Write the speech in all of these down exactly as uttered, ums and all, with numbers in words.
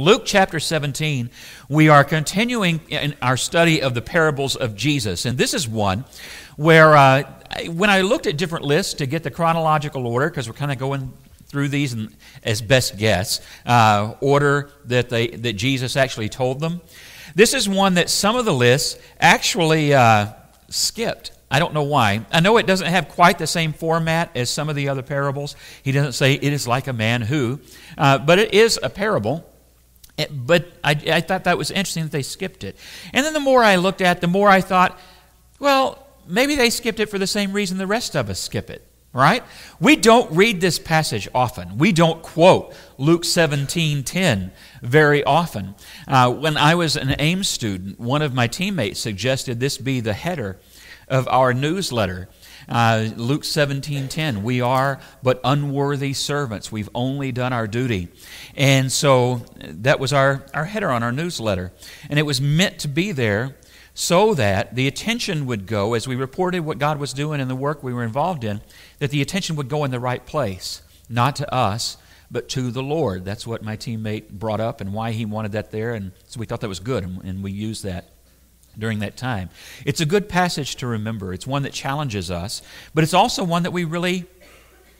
Luke chapter seventeen, we are continuing in our study of the parables of Jesus. And this is one where, uh, when I looked at different lists to get the chronological order, because we're kind of going through these in, as best guess, uh, order that, they, that Jesus actually told them, this is one that some of the lists actually uh, skipped. I don't know why. I know it doesn't have quite the same format as some of the other parables. He doesn't say, it is like a man who, uh, but it is a parable. But I, I thought that was interesting that they skipped it. And then the more I looked at it, the more I thought, well, maybe they skipped it for the same reason the rest of us skip it, right? We don't read this passage often. We don't quote Luke seventeen ten very often. Uh, when I was an Ames student, one of my teammates suggested this be the header of our newsletter. Uh, Luke seventeen ten, we are but unworthy servants. We've only done our duty. And so that was our, our header on our newsletter. And it was meant to be there so that the attention would go, as we reported what God was doing and the work we were involved in, that the attention would go in the right place, not to us, but to the Lord. That's what my teammate brought up and why he wanted that there. And so we thought that was good, and, and we used that during that time. It's a good passage to remember. It's one that challenges us, but it's also one that we really,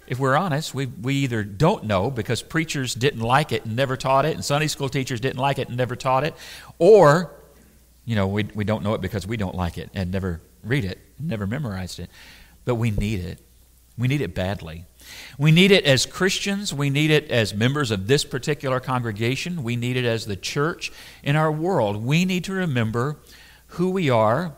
if we're honest, we, we either don't know because preachers didn't like it and never taught it, and Sunday school teachers didn't like it and never taught it, or, you know, we, we don't know it because we don't like it and never read it, never memorized it, but we need it. We need it badly. We need it as Christians. We need it as members of this particular congregation. We need it as the church in our world. We need to remember who we are,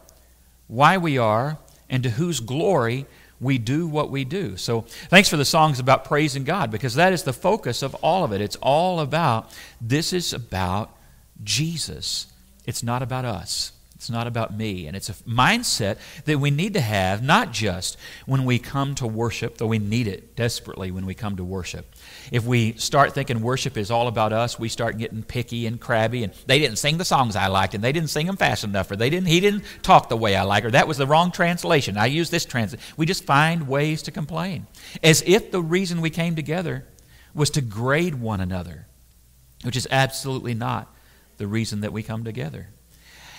why we are, and to whose glory we do what we do. So thanks for the songs about praising God, because that is the focus of all of it. It's all about, this is about Jesus. It's not about us. It's not about me. And it's a mindset that we need to have, not just when we come to worship, though we need it desperately when we come to worship. If we start thinking worship is all about us, we start getting picky and crabby, and they didn't sing the songs I liked, and they didn't sing them fast enough, or they didn't, he didn't talk the way I like, or that was the wrong translation. I used this translation. We just find ways to complain, as if the reason we came together was to grade one another, which is absolutely not the reason that we come together.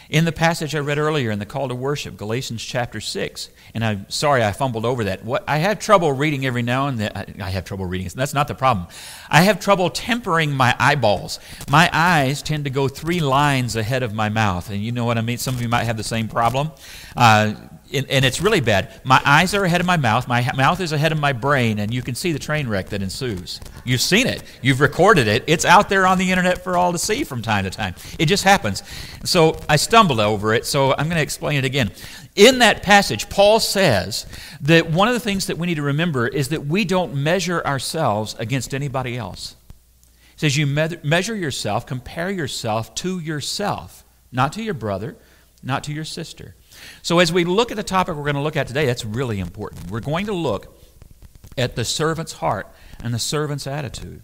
In the passage I read earlier in the call to worship, Galatians chapter six, and I'm sorry I fumbled over that. What, I have trouble reading every now and then. I, I have trouble reading. That's not the problem. I have trouble tempering my eyeballs. My eyes tend to go three lines ahead of my mouth, and you know what I mean. Some of you might have the same problem, uh, and, and it's really bad. My eyes are ahead of my mouth. My mouth is ahead of my brain, and you can see the train wreck that ensues. You've seen it. You've recorded it. It's out there on the internet for all to see from time to time. It just happens. So I stumbled over it, so I'm going to explain it again. In that passage, Paul says that one of the things that we need to remember is that we don't measure ourselves against anybody else. He says you me- measure yourself, compare yourself to yourself, not to your brother, not to your sister. So as we look at the topic we're going to look at today, that's really important. We're going to look at the servant's heart and the servant's attitude.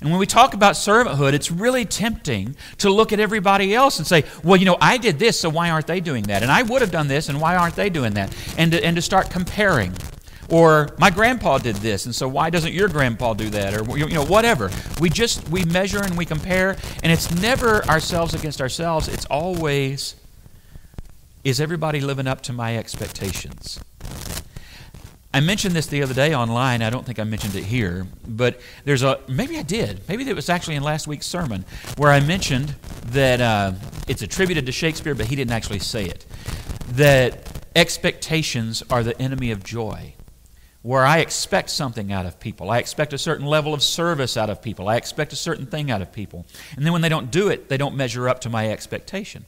And when we talk about servanthood, it's really tempting to look at everybody else and say, well, you know, I did this, so why aren't they doing that? And I would have done this, and why aren't they doing that? And to, and to start comparing. Or my grandpa did this, and so why doesn't your grandpa do that? Or, you know, whatever. We just, we measure and we compare, and it's never ourselves against ourselves. It's always, is everybody living up to my expectations? I mentioned this the other day online. I don't think I mentioned it here, but there's a, maybe I did. Maybe it was actually in last week's sermon where I mentioned that uh, it's attributed to Shakespeare, but he didn't actually say it, that expectations are the enemy of joy, where I expect something out of people. I expect a certain level of service out of people. I expect a certain thing out of people. And then when they don't do it, they don't measure up to my expectation.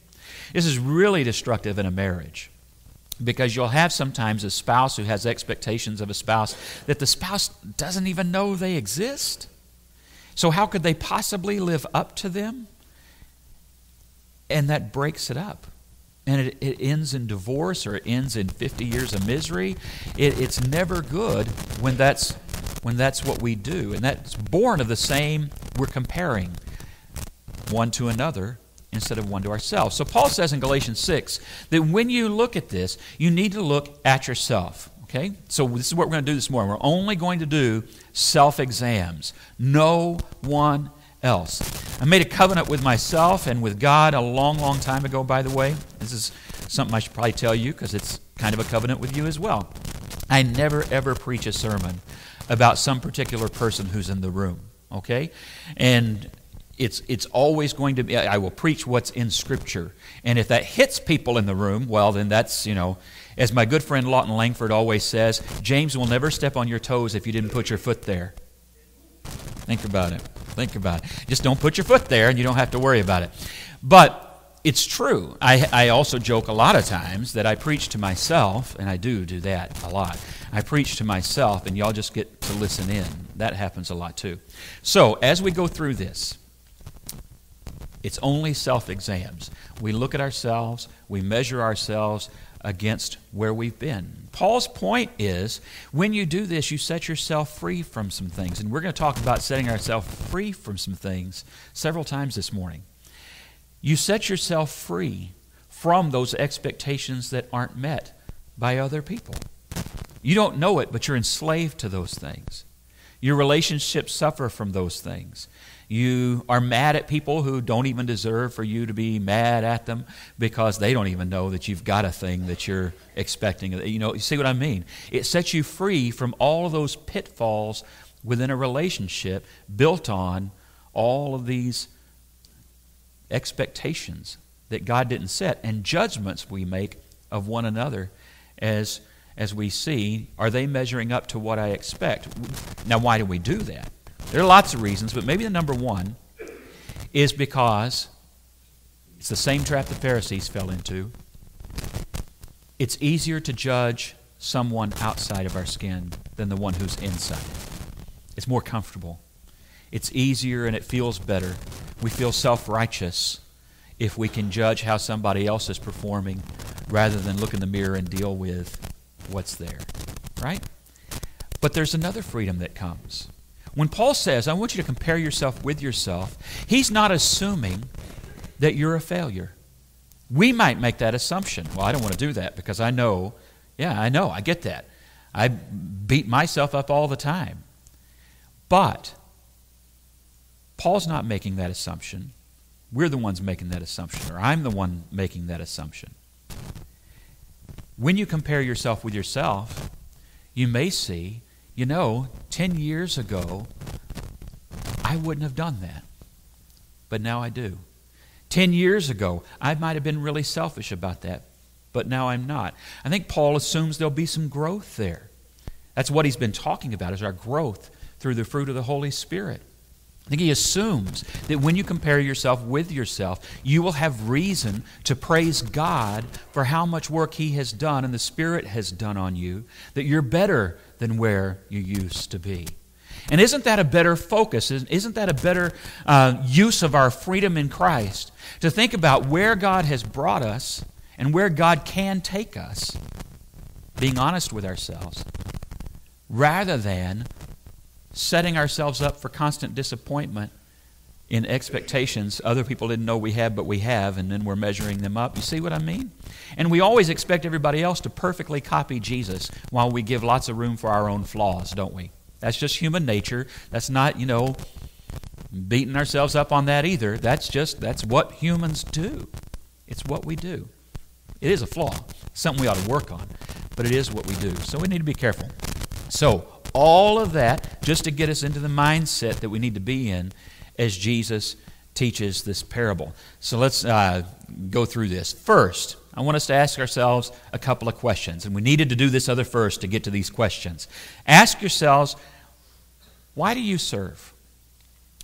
This is really destructive in a marriage, because you'll have sometimes a spouse who has expectations of a spouse that the spouse doesn't even know they exist. So how could they possibly live up to them? And that breaks it up. And it, it ends in divorce, or it ends in fifty years of misery. It, it's never good when that's, when that's what we do. And that's born of the same, we're comparing one to another instead of one to ourselves. So Paul says in Galatians six that when you look at this, you need to look at yourself. Okay? So this is what we're going to do this morning. We're only going to do self-exams. No one else. I made a covenant with myself and with God a long, long time ago, by the way. This is something I should probably tell you because it's kind of a covenant with you as well. I never, ever preach a sermon about some particular person who's in the room, okay? And it's it's always going to be, I will preach what's in Scripture. And if that hits people in the room, well, then that's, you know, as my good friend Lawton Langford always says, James will never step on your toes if you didn't put your foot there. Think about it. Think about it. Just don't put your foot there and you don't have to worry about it. But it's true. I, I also joke a lot of times that I preach to myself, and I do do that a lot. I preach to myself, and y'all just get to listen in. That happens a lot too. So as we go through this, it's only self-exams. We look at ourselves. We measure ourselves against where we've been. Paul's point is, when you do this, you set yourself free from some things. And we're going to talk about setting ourselves free from some things several times this morning. You set yourself free from those expectations that aren't met by other people. You don't know it, but you're enslaved to those things. Your relationships suffer from those things. You are mad at people who don't even deserve for you to be mad at them because they don't even know that you've got a thing that you're expecting. You know, you see what I mean? It sets you free from all of those pitfalls within a relationship built on all of these expectations that God didn't set, and judgments we make of one another as as we see, are they measuring up to what I expect? Now, why do we do that? There are lots of reasons, but maybe the number one is because it's the same trap the Pharisees fell into. It's easier to judge someone outside of our skin than the one who's inside. It's more comfortable. It's easier and it feels better. We feel self-righteous if we can judge how somebody else is performing rather than look in the mirror and deal with what's there, right? But there's another freedom that comes. When Paul says, I want you to compare yourself with yourself, he's not assuming that you're a failure. We might make that assumption. Well, I don't want to do that because I know, yeah, I know, I get that. I beat myself up all the time. But Paul's not making that assumption. We're the ones making that assumption, or I'm the one making that assumption. When you compare yourself with yourself, you may see, you know, ten years ago, I wouldn't have done that, but now I do. ten years ago, I might have been really selfish about that, but now I'm not. I think Paul assumes there'll be some growth there. That's what he's been talking about, is our growth through the fruit of the Holy Spirit. I think he assumes that when you compare yourself with yourself, you will have reason to praise God for how much work He has done and the Spirit has done on you, that you're better than where you used to be. And isn't that a better focus? Isn't that a better uh, use of our freedom in Christ? To think about where God has brought us and where God can take us, being honest with ourselves, rather than setting ourselves up for constant disappointment in expectations other people didn't know we had, but we have, and then we're measuring them up. You see what I mean? And we always expect everybody else to perfectly copy Jesus while we give lots of room for our own flaws, don't we? That's just human nature. That's not, you know, beating ourselves up on that either. That's just, that's what humans do. It's what we do. It is a flaw, something we ought to work on, but it is what we do. So we need to be careful. So, all of that just to get us into the mindset that we need to be in as Jesus teaches this parable. So let's uh, go through this. First, I want us to ask ourselves a couple of questions, and we needed to do this other first to get to these questions. Ask yourselves, why do you serve?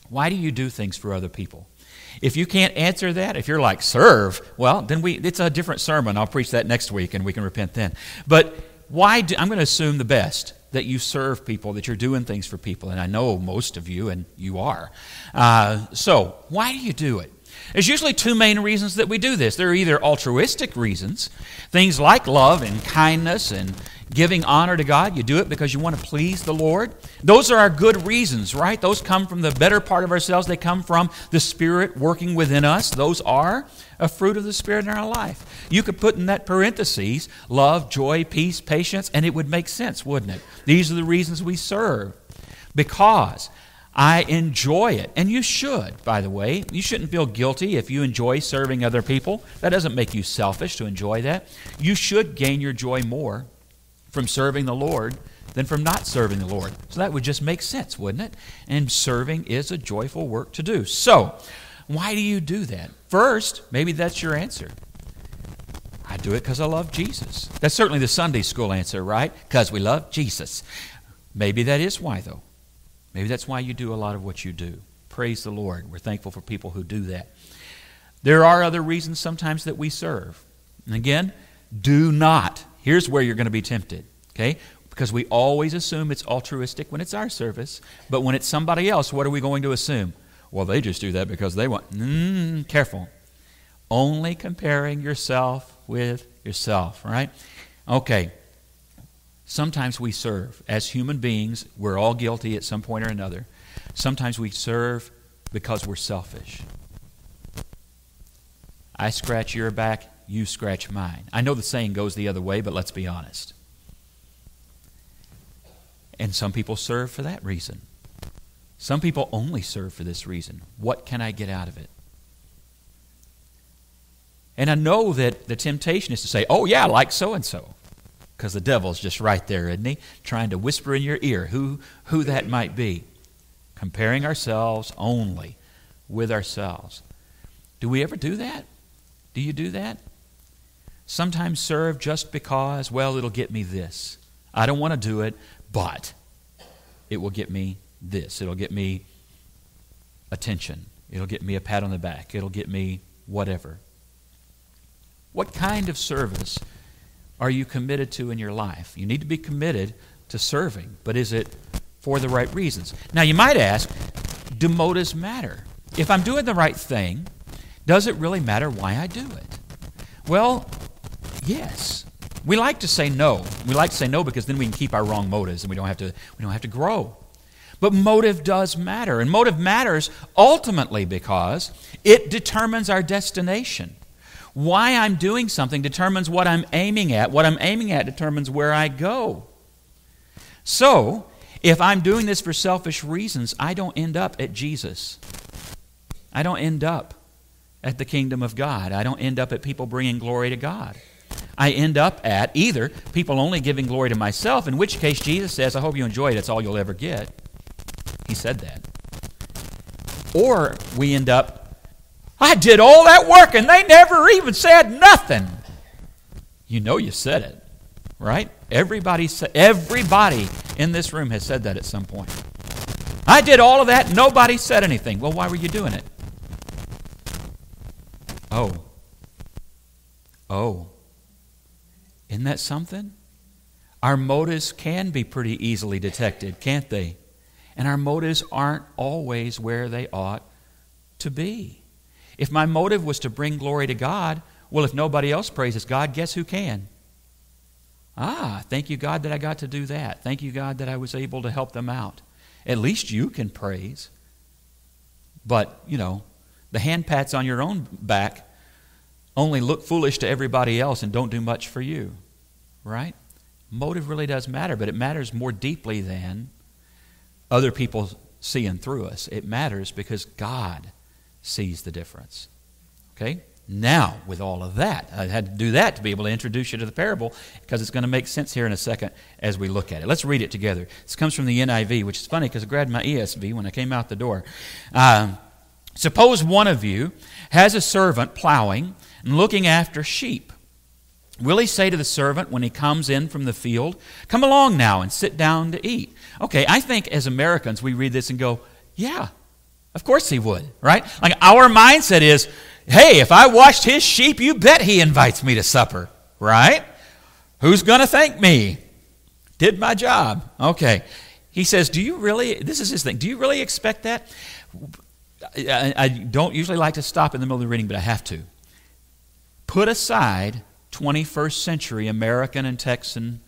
Why do you do things for other people? If you can't answer that, if you're like, serve, well, then we it's a different sermon. I'll preach that next week, and we can repent then. But why do, I'm going to assume the best, that you serve people, that you're doing things for people, and I know most of you, and you are. Uh, so, why do you do it? There's usually two main reasons that we do this. There are either altruistic reasons, things like love and kindness and giving honor to God. You do it because you want to please the Lord. Those are our good reasons, right? Those come from the better part of ourselves. They come from the Spirit working within us. Those are a fruit of the Spirit in our life. You could put in that parentheses, love, joy, peace, patience, and it would make sense, wouldn't it? These are the reasons we serve, because I enjoy it. And you should, by the way. You shouldn't feel guilty if you enjoy serving other people. That doesn't make you selfish to enjoy that. You should gain your joy more from serving the Lord than from not serving the Lord. So that would just make sense, wouldn't it? And serving is a joyful work to do. So, why do you do that? First, maybe that's your answer. I do it because I love Jesus. That's certainly the Sunday school answer, right? Because we love Jesus. Maybe that is why, though. Maybe that's why you do a lot of what you do. Praise the Lord. We're thankful for people who do that. There are other reasons sometimes that we serve. And again, do not. Here's where you're going to be tempted, okay? Because we always assume it's altruistic when it's our service, but when it's somebody else, what are we going to assume? Well, they just do that because they want. Mm, careful. Only comparing yourself with yourself, right? Okay. Sometimes we serve. As human beings, we're all guilty at some point or another. Sometimes we serve because we're selfish. I scratch your back, you scratch mine. I know the saying goes the other way, but let's be honest. And some people serve for that reason. Some people only serve for this reason. What can I get out of it? And I know that the temptation is to say, oh yeah, like so-and-so. Because the devil's just right there, isn't he? Trying to whisper in your ear who, who that might be. Comparing ourselves only with ourselves. Do we ever do that? Do you do that? Sometimes serve just because, well, it'll get me this. I don't want to do it, but it will get me this. It'll get me attention. It'll get me a pat on the back. It'll get me whatever. What kind of service are you committed to in your life? You need to be committed to serving, but is it for the right reasons? Now, you might ask, do motives matter? If I'm doing the right thing, does it really matter why I do it? Well, yes. We like to say no. We like to say no because then we can keep our wrong motives and we don't have to, we don't have to grow. But motive does matter. And motive matters ultimately because it determines our destination. Why I'm doing something determines what I'm aiming at. What I'm aiming at determines where I go. So, if I'm doing this for selfish reasons, I don't end up at Jesus. I don't end up at the kingdom of God. I don't end up at people bringing glory to God. I end up at either people only giving glory to myself, in which case Jesus says, I hope you enjoy it, that's all you'll ever get. He said that. Or we end up, I did all that work and they never even said nothing. You know you said it, right? Everybody, everybody in this room has said that at some point. I did all of that, nobody said anything. Well, why were you doing it? Oh. Oh. Isn't that something? Our motives can be pretty easily detected, can't they? And our motives aren't always where they ought to be. If my motive was to bring glory to God, well, if nobody else praises God, guess who can? Ah, thank you, God, that I got to do that. Thank you, God, that I was able to help them out. At least you can praise. But, you know, the hand pats on your own back only look foolish to everybody else and don't do much for you, right? Motive really does matter, but it matters more deeply than other people seeing through us. It matters because God sees the difference, okay? Now, with all of that, I had to do that to be able to introduce you to the parable because it's going to make sense here in a second as we look at it. Let's read it together. This comes from the N I V, which is funny because I grabbed my E S V when I came out the door. Um, suppose one of you has a servant plowing and looking after sheep. Will he say to the servant when he comes in from the field, come along now and sit down to eat? Okay, I think as Americans we read this and go, yeah, of course he would, right? Like our mindset is, hey, if I washed his sheep, you bet he invites me to supper, right? Who's going to thank me? Did my job. Okay, he says, do you really, this is his thing, do you really expect that? I, I don't usually like to stop in the middle of the reading, but I have to. Put aside twenty-first century American and Texan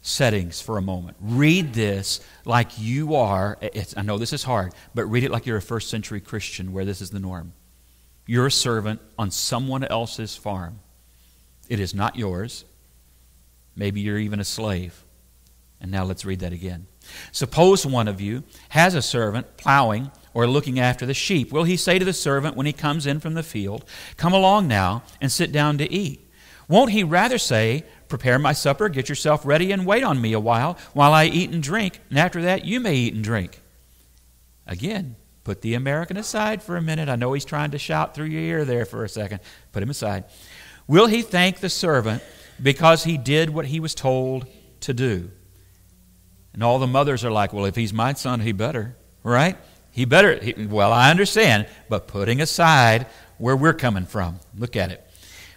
settings for a moment. Read this like you are, it's, I know this is hard, but read it like you're a first century Christian where this is the norm. You're a servant on someone else's farm. It is not yours. Maybe you're even a slave. And now let's read that again. Suppose one of you has a servant plowing or looking after the sheep. Will he say to the servant when he comes in from the field, "Come along now and sit down to eat"? Won't he rather say, "Prepare my supper, get yourself ready, and wait on me a while, while I eat and drink, and after that you may eat and drink"? Again, put the American aside for a minute. I know he's trying to shout through your ear there for a second. Put him aside. Will he thank the servant because he did what he was told to do? And all the mothers are like, well, if he's my son, he better, right? He better. He, well, I understand, but putting aside where we're coming from, look at it.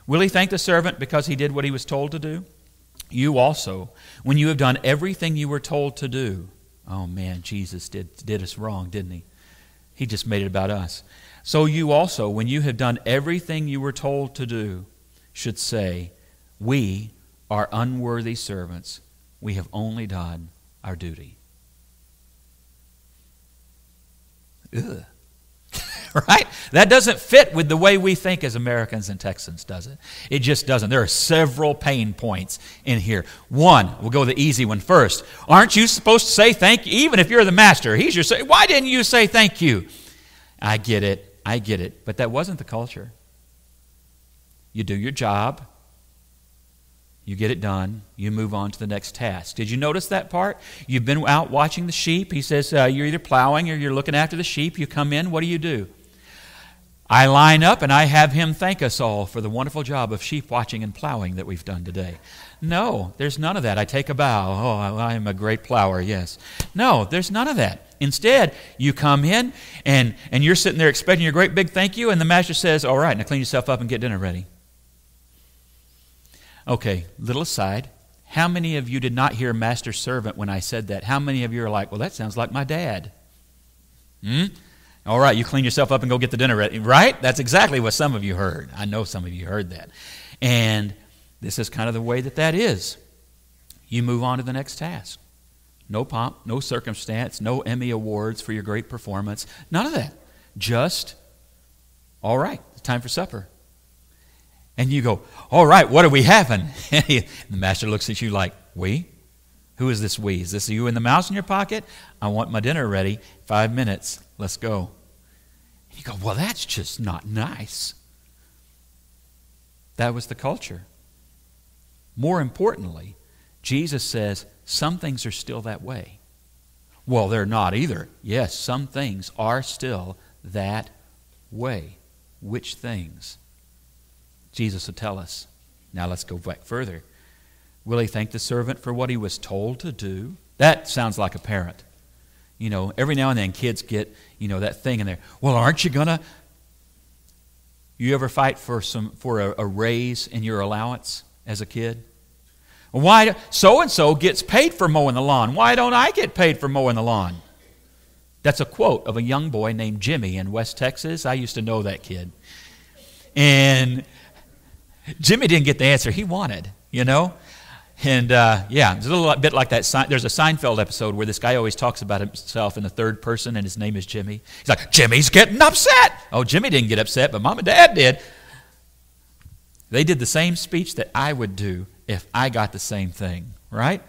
Will he thank the servant because he did what he was told to do? You also, when you have done everything you were told to do. Oh, man, Jesus did, did us wrong, didn't he? He just made it about us. So you also, when you have done everything you were told to do, should say, "We are unworthy servants. We have only done our duty." Ugh. Right? That doesn't fit with the way we think as Americans and Texans, does it? It just doesn't. There are several pain points in here. One, we'll go the easy one first. Aren't you supposed to say thank you? Even if you're the master, he's your servant. Why didn't you say thank you? I get it. I get it. But that wasn't the culture. You do your job. You get it done. You move on to the next task. Did you notice that part? You've been out watching the sheep. He says uh, you're either plowing or you're looking after the sheep. You come in. What do you do? I line up and I have him thank us all for the wonderful job of sheep watching and plowing that we've done today. No, there's none of that. I take a bow. Oh, I am a great plower, yes. No, there's none of that. Instead, you come in and, and you're sitting there expecting your great big thank you, and the master says, all right, now clean yourself up and get dinner ready. Okay, little aside. How many of you did not hear master servant when I said that? How many of you are like, well, that sounds like my dad? Hmm? All right, you clean yourself up and go get the dinner ready, right? That's exactly what some of you heard. I know some of you heard that. And this is kind of the way that that is. You move on to the next task. No pomp, no circumstance, no Emmy Awards for your great performance. None of that. Just, all right, it's time for supper. And you go, all right, what are we having? And the master looks at you like, we? Who is this we? Is this you and the mouse in your pocket? I want my dinner ready. Five minutes. Let's go. And you go, well, that's just not nice. That was the culture. More importantly, Jesus says some things are still that way. Well, they're not either. Yes, some things are still that way. Which things? Jesus will tell us. Now let's go back further. Will he thank the servant for what he was told to do? That sounds like a parent. You know, every now and then kids get, you know, that thing in there. Well, aren't you gonna? You ever fight for some for a, a raise in your allowance as a kid? Why do, so-and-so gets paid for mowing the lawn. Why don't I get paid for mowing the lawn? That's a quote of a young boy named Jimmy in West Texas. I used to know that kid. And Jimmy didn't get the answer he wanted, you know? And, uh, yeah, it's a little bit like that. There's a Seinfeld episode where this guy always talks about himself in the third person, and his name is Jimmy. He's like, Jimmy's getting upset. Oh, Jimmy didn't get upset, but Mom and Dad did. They did the same speech that I would do if I got the same thing, right?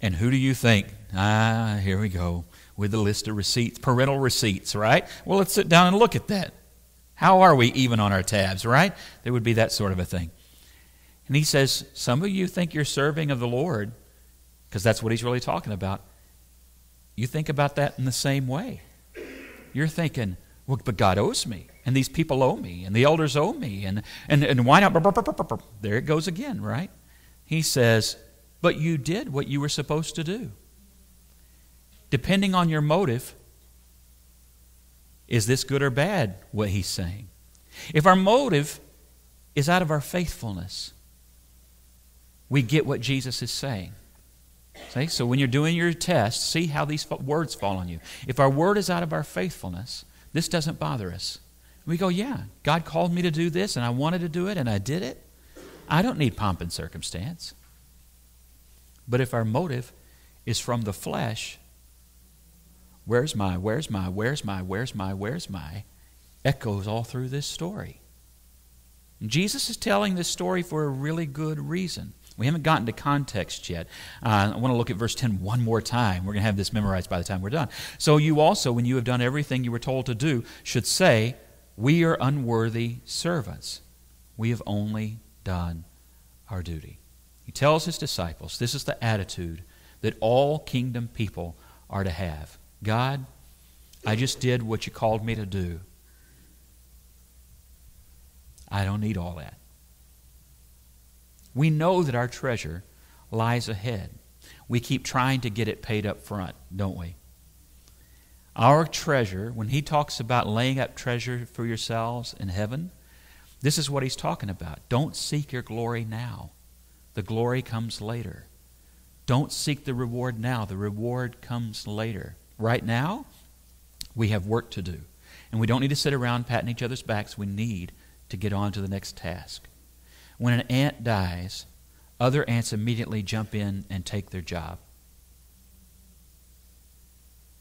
And who do you think? Ah, here we go with the list of receipts, parental receipts, right? Well, let's sit down and look at that. How are we even on our tabs, right? There would be that sort of a thing. And he says, some of you think you're serving of the Lord, because that's what he's really talking about. You think about that in the same way. You're thinking, well, but God owes me, and these people owe me, and the elders owe me, and, and, and why not? There it goes again, right? He says, but you did what you were supposed to do. Depending on your motive, is this good or bad, what he's saying? If our motive is out of our faithfulness, we get what Jesus is saying. See? So when you're doing your test, see how these words fall on you. If our word is out of our faithfulness, this doesn't bother us. We go, yeah, God called me to do this, and I wanted to do it, and I did it. I don't need pomp and circumstance. But if our motive is from the flesh, where's my, where's my, where's my, where's my, where's my, echoes all through this story. And Jesus is telling this story for a really good reason. We haven't gotten to context yet. Uh, I want to look at verse ten one more time. We're going to have this memorized by the time we're done. So you also, when you have done everything you were told to do, should say, we are unworthy servants. We have only done our duty. He tells his disciples, this is the attitude that all kingdom people are to have. God, I just did what you called me to do. I don't need all that. We know that our treasure lies ahead. We keep trying to get it paid up front, don't we? Our treasure, when he talks about laying up treasure for yourselves in heaven, this is what he's talking about. Don't seek your glory now. The glory comes later. Don't seek the reward now. The reward comes later. Right now, we have work to do. And we don't need to sit around patting each other's backs. We need to get on to the next task. When an ant dies, other ants immediately jump in and take their job.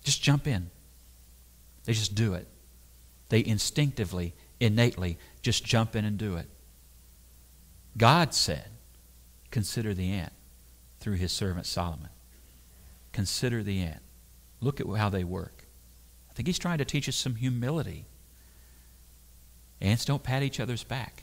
Just jump in. They just do it. They instinctively, innately, just jump in and do it. God said, consider the ant through his servant Solomon. Consider the ant. Look at how they work. I think he's trying to teach us some humility. Ants don't pat each other's back.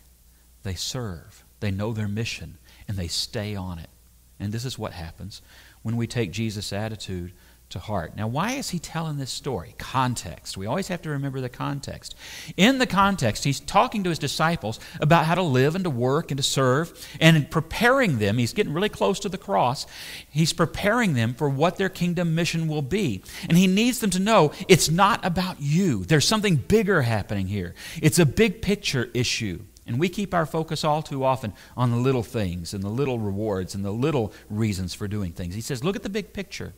They serve, they know their mission, and they stay on it. And this is what happens when we take Jesus' attitude to heart. Now, why is he telling this story? Context. We always have to remember the context. In the context, he's talking to his disciples about how to live and to work and to serve, and preparing them. He's getting really close to the cross. He's preparing them for what their kingdom mission will be. And he needs them to know it's not about you. There's something bigger happening here. It's a big picture issue. And we keep our focus all too often on the little things and the little rewards and the little reasons for doing things. He says, look at the big picture.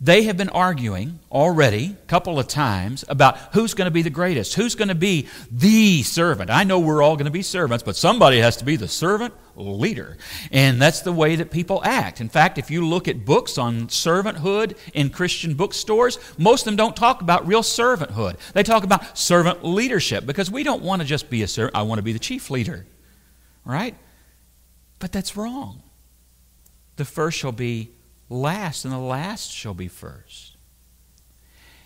They have been arguing already a couple of times about who's going to be the greatest, who's going to be the servant. I know we're all going to be servants, but somebody has to be the servant leader. And that's the way that people act. In fact, if you look at books on servanthood in Christian bookstores, most of them don't talk about real servanthood. They talk about servant leadership, because we don't want to just be a servant. I want to be the chief leader, right? But that's wrong. The first shall be last, and the last shall be first.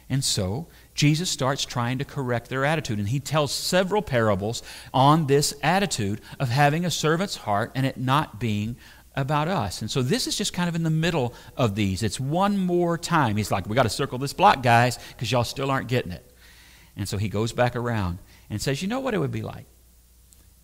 And so Jesus starts trying to correct their attitude, and he tells several parables on this attitude of having a servant's heart and it not being about us. And so this is just kind of in the middle of these. It's one more time. He's like, we got to circle this block, guys, because y'all still aren't getting it. And so he goes back around and says, you know what it would be like?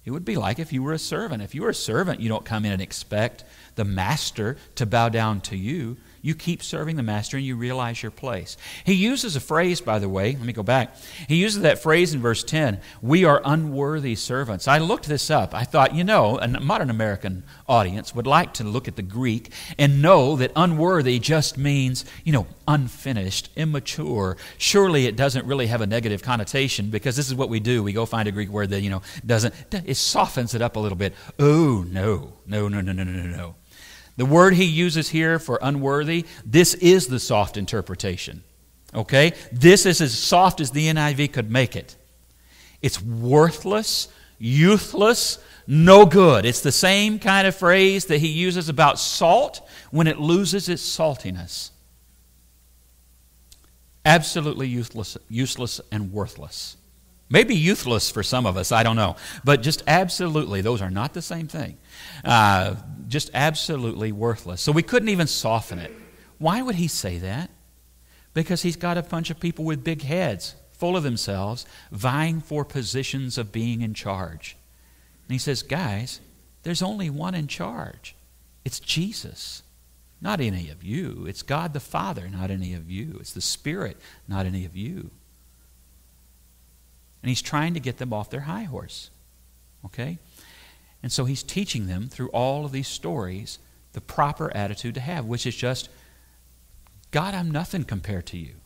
It would be like if you were a servant. If you were a servant, you don't come in and expect the master to bow down to you. You keep serving the master and you realize your place. He uses a phrase, by the way. Let me go back. He uses that phrase in verse ten, we are unworthy servants. I looked this up. I thought, you know, a modern American audience would like to look at the Greek and know that unworthy just means, you know, unfinished, immature. Surely it doesn't really have a negative connotation, because this is what we do. We go find a Greek word that, you know, doesn't, it softens it up a little bit. Oh, no, no, no, no, no, no, no. The word he uses here for unworthy, this is the soft interpretation, okay? This is as soft as the N I V could make it. It's worthless, useless, no good. It's the same kind of phrase that he uses about salt when it loses its saltiness. Absolutely useless, useless and worthless. Maybe youthless for some of us, I don't know. But just absolutely, those are not the same thing. Uh, just absolutely worthless. So we couldn't even soften it. Why would he say that? Because he's got a bunch of people with big heads, full of themselves, vying for positions of being in charge. And he says, guys, there's only one in charge. It's Jesus. Not any of you. It's God the Father, not any of you. It's the Spirit, not any of you. And he's trying to get them off their high horse, okay? And so he's teaching them through all of these stories the proper attitude to have, which is just, God, I'm nothing compared to you,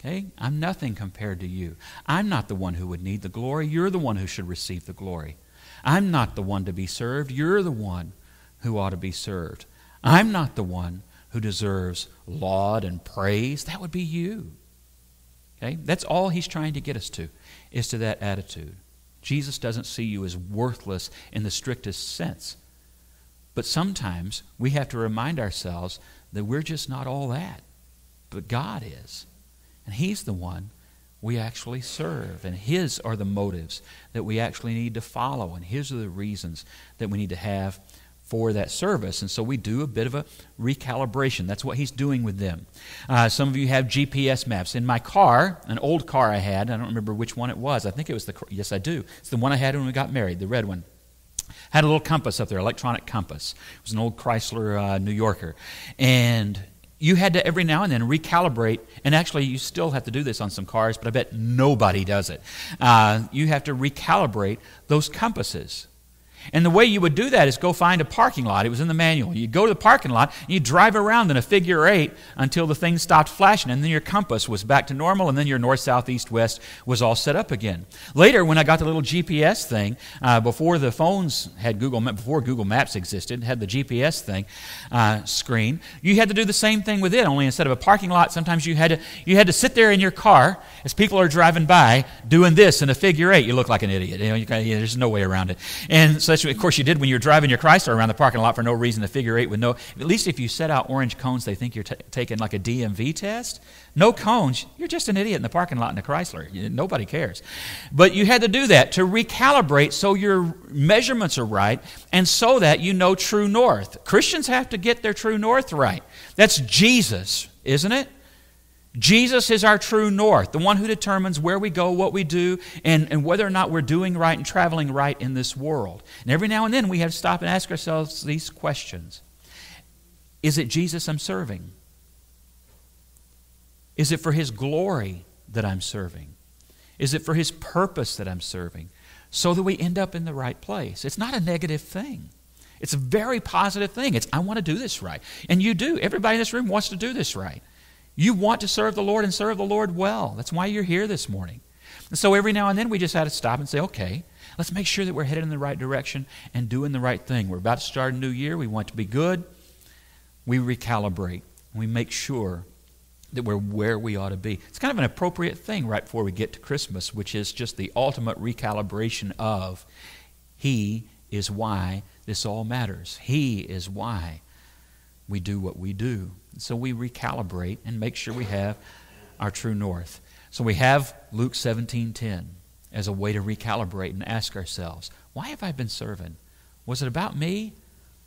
okay? I'm nothing compared to you. I'm not the one who would need the glory. You're the one who should receive the glory. I'm not the one to be served. You're the one who ought to be served. I'm not the one who deserves laud and praise. That would be you. Okay? That's all he's trying to get us to, is to that attitude. Jesus doesn't see you as worthless in the strictest sense, But sometimes we have to remind ourselves that we're just not all that, but God is. And he's the one we actually serve, and his are the motives that we actually need to follow, and his are the reasons that we need to have for that service. And so we do a bit of a recalibration. That's what he's doing with them. Uh, some of you have G P S maps. In my car, an old car I had, I don't remember which one it was. I think it was the, yes I do. It's the one I had when we got married, the red one. Had a little compass up there, electronic compass. It was an old Chrysler uh, New Yorker. And you had to every now and then recalibrate, and actually you still have to do this on some cars, but I bet nobody does it. Uh, you have to recalibrate those compasses. And the way you would do that is go find a parking lot. It was in the manual. You'd go to the parking lot, and you'd drive around in a figure eight until the thing stopped flashing, and then your compass was back to normal, and then your north, south, east, west was all set up again. Later, when I got the little G P S thing, uh, before the phones had Google, before Google Maps existed, had the G P S thing uh, screen, you had to do the same thing with it, only instead of a parking lot, sometimes you had to, you had to sit there in your car as people are driving by doing this in a figure eight. You look like an idiot. You know, you kinda, yeah, there's no way around it. And so of course you did when you were driving your Chrysler around the parking lot for no reason, the figure eight with no, at least if you set out orange cones, they think you're t- taking like a D M V test. No cones, you're just an idiot in the parking lot in a Chrysler. You, nobody cares. But you had to do that to recalibrate so your measurements are right and so that you know true north. Christians have to get their true north right. That's Jesus, isn't it? Jesus is our true north, the one who determines where we go, what we do, and, and whether or not we're doing right and traveling right in this world. And every now and then we have to stop and ask ourselves these questions. Is it Jesus I'm serving? Is it for his glory that I'm serving? Is it for his purpose that I'm serving? So that we end up in the right place. It's not a negative thing. It's a very positive thing. It's, I want to do this right. And you do. Everybody in this room wants to do this right. You want to serve the Lord and serve the Lord well. That's why you're here this morning. And so every now and then we just had to stop and say, okay, let's make sure that we're headed in the right direction and doing the right thing. We're about to start a new year. We want to be good. We recalibrate. We make sure that we're where we ought to be. It's kind of an appropriate thing right before we get to Christmas, which is just the ultimate recalibration of he is why this all matters. He is why we do what we do. So we recalibrate and make sure we have our true north. So we have Luke seventeen ten as a way to recalibrate and ask ourselves, why have I been serving? Was it about me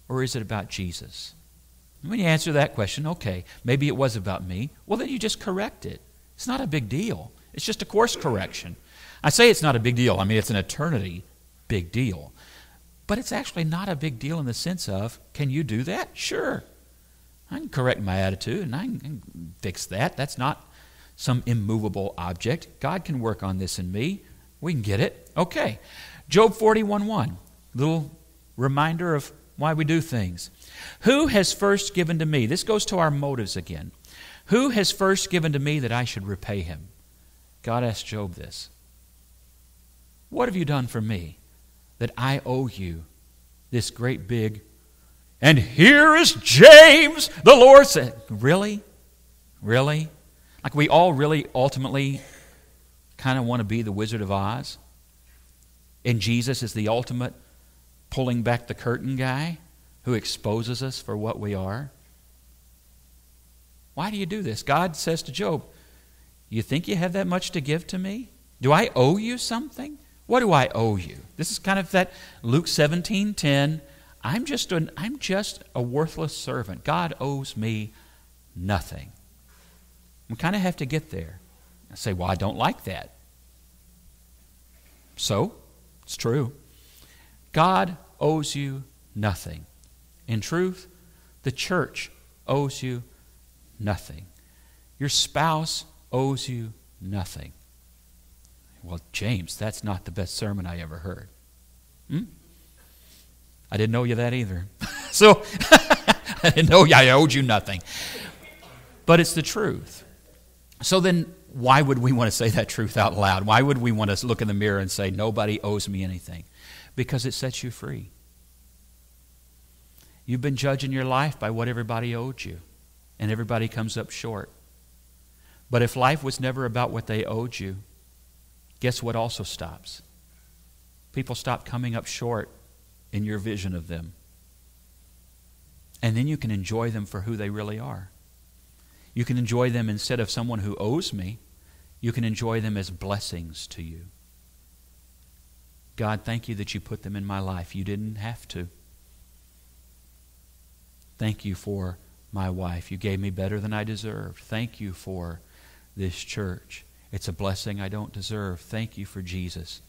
or is it about Jesus? And when you answer that question, okay, maybe it was about me. Well, then you just correct it. It's not a big deal. It's just a course correction. I say it's not a big deal. I mean, it's an eternity big deal. But it's actually not a big deal in the sense of, can you do that? Sure. I can correct my attitude and I can fix that. That's not some immovable object. God can work on this in me. We can get it. Okay. Job forty-one one, little reminder of why we do things. Who has first given to me? This goes to our motives again. Who has first given to me that I should repay him? God asked Job this. What have you done for me that I owe you this great big? And here is James, the Lord said. Really? Really? Like we all really ultimately kind of want to be the Wizard of Oz? And Jesus is the ultimate pulling back the curtain guy who exposes us for what we are? Why do you do this? God says to Job, you think you have that much to give to me? Do I owe you something? What do I owe you? This is kind of that Luke seventeen ten. I'm just an, I'm just a worthless servant. God owes me nothing. We kind of have to get there. I say, well, I don't like that. So, it's true. God owes you nothing. In truth, the church owes you nothing. Your spouse owes you nothing. Well, James, that's not the best sermon I ever heard. Hmm? I didn't owe you that either. So, I didn't know I owed you nothing. But it's the truth. So then, why would we want to say that truth out loud? Why would we want to look in the mirror and say, nobody owes me anything? Because it sets you free. You've been judging your life by what everybody owed you. And everybody comes up short. But if life was never about what they owed you, guess what also stops? People stop coming up short in your vision of them. And then you can enjoy them for who they really are. You can enjoy them instead of someone who owes me. You can enjoy them as blessings to you. God, thank you that you put them in my life. You didn't have to. Thank you for my wife. You gave me better than I deserved. Thank you for this church. It's a blessing I don't deserve. Thank you for Jesus.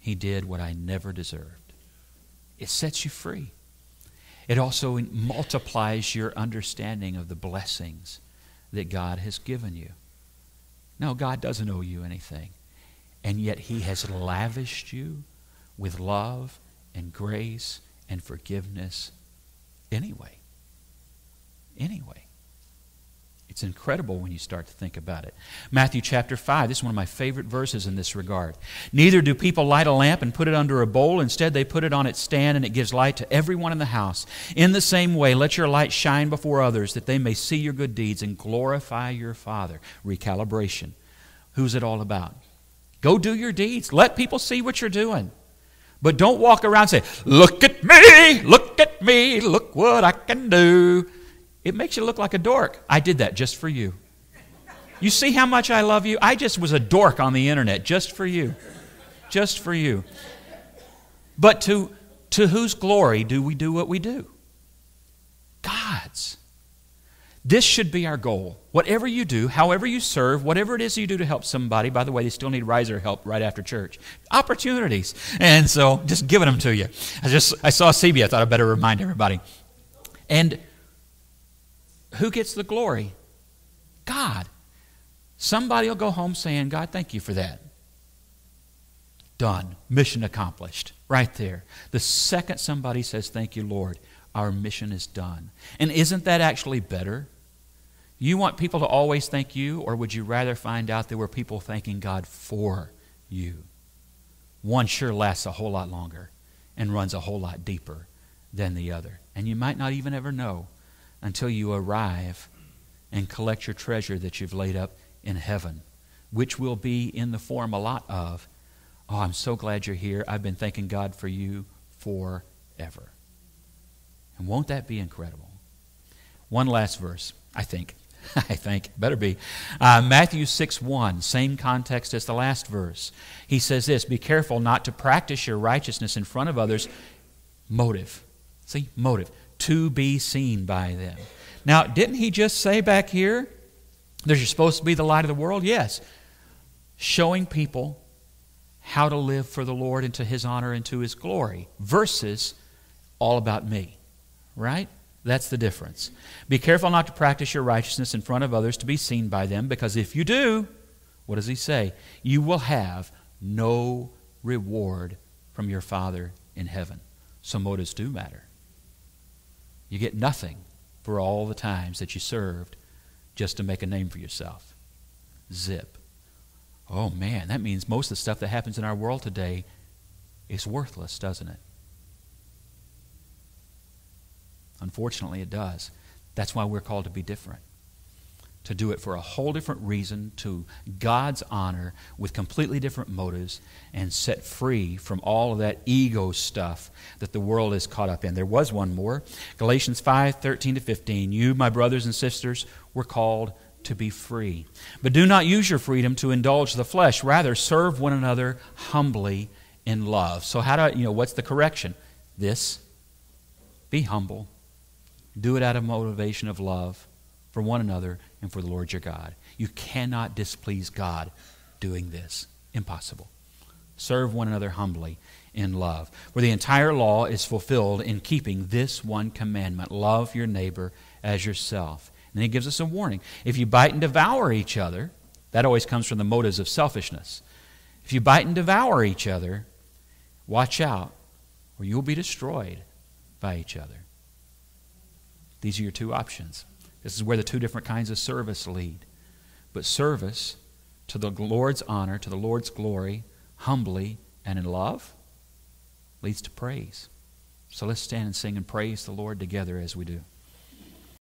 He did what I never deserved. It sets you free. It also multiplies your understanding of the blessings that God has given you. No, God doesn't owe you anything. And yet He has lavished you with love and grace and forgiveness anyway. Anyway. It's incredible when you start to think about it. Matthew chapter five, this is one of my favorite verses in this regard. Neither do people light a lamp and put it under a bowl. Instead, they put it on its stand, and it gives light to everyone in the house. In the same way, let your light shine before others, that they may see your good deeds and glorify your Father. Recalibration. Who's it all about? Go do your deeds. Let people see what you're doing. But don't walk around and say, look at me, look at me, look what I can do. It makes you look like a dork. I did that just for you. You see how much I love you? I just was a dork on the internet just for you. Just for you. But to, to whose glory do we do what we do? God's. This should be our goal. Whatever you do, however you serve, whatever it is you do to help somebody. By the way, they still need riser help right after church. Opportunities. And so, just giving them to you. I just I saw C B. I thought I'd better remind everybody. And who gets the glory? God. Somebody will go home saying, God, thank you for that. Done. Mission accomplished. Right there. The second somebody says, thank you, Lord, our mission is done. And isn't that actually better? You want people to always thank you, or would you rather find out there were people thanking God for you? One sure lasts a whole lot longer and runs a whole lot deeper than the other. And you might not even ever know until you arrive and collect your treasure that you've laid up in heaven, which will be in the form a lot of, oh, I'm so glad you're here. I've been thanking God for you forever. And won't that be incredible? One last verse, I think. I think, better be. Uh, Matthew six one, same context as the last verse. He says this, be careful not to practice your righteousness in front of others. Motive. See, motive. To be seen by them. Now, didn't he just say back here, that you're supposed to be the light of the world? Yes. Showing people how to live for the Lord and to His honor and to His glory versus all about me, right? That's the difference. Be careful not to practice your righteousness in front of others to be seen by them, because if you do, what does he say? You will have no reward from your Father in heaven. So motives do matter. You get nothing for all the times that you served just to make a name for yourself. Zip. Oh man, that means most of the stuff that happens in our world today is worthless, doesn't it? Unfortunately, it does. That's why we're called to be different. To do it for a whole different reason, to God's honor, with completely different motives, and set free from all of that ego stuff that the world is caught up in. There was one more. Galatians five, thirteen to fifteen. You, my brothers and sisters, were called to be free. But do not use your freedom to indulge the flesh. Rather, serve one another humbly in love. So how do I, you know, what's the correction? This. Be humble. Do it out of motivation of love for one another and for the Lord your God. You cannot displease God doing this. Impossible. Serve one another humbly in love. For the entire law is fulfilled in keeping this one commandment, love your neighbor as yourself. And he gives us a warning. If you bite and devour each other, that always comes from the motives of selfishness. If you bite and devour each other, watch out, or you'll be destroyed by each other. These are your two options. This is where the two different kinds of service lead. But service to the Lord's honor, to the Lord's glory, humbly and in love, leads to praise. So let's stand and sing and praise the Lord together as we do.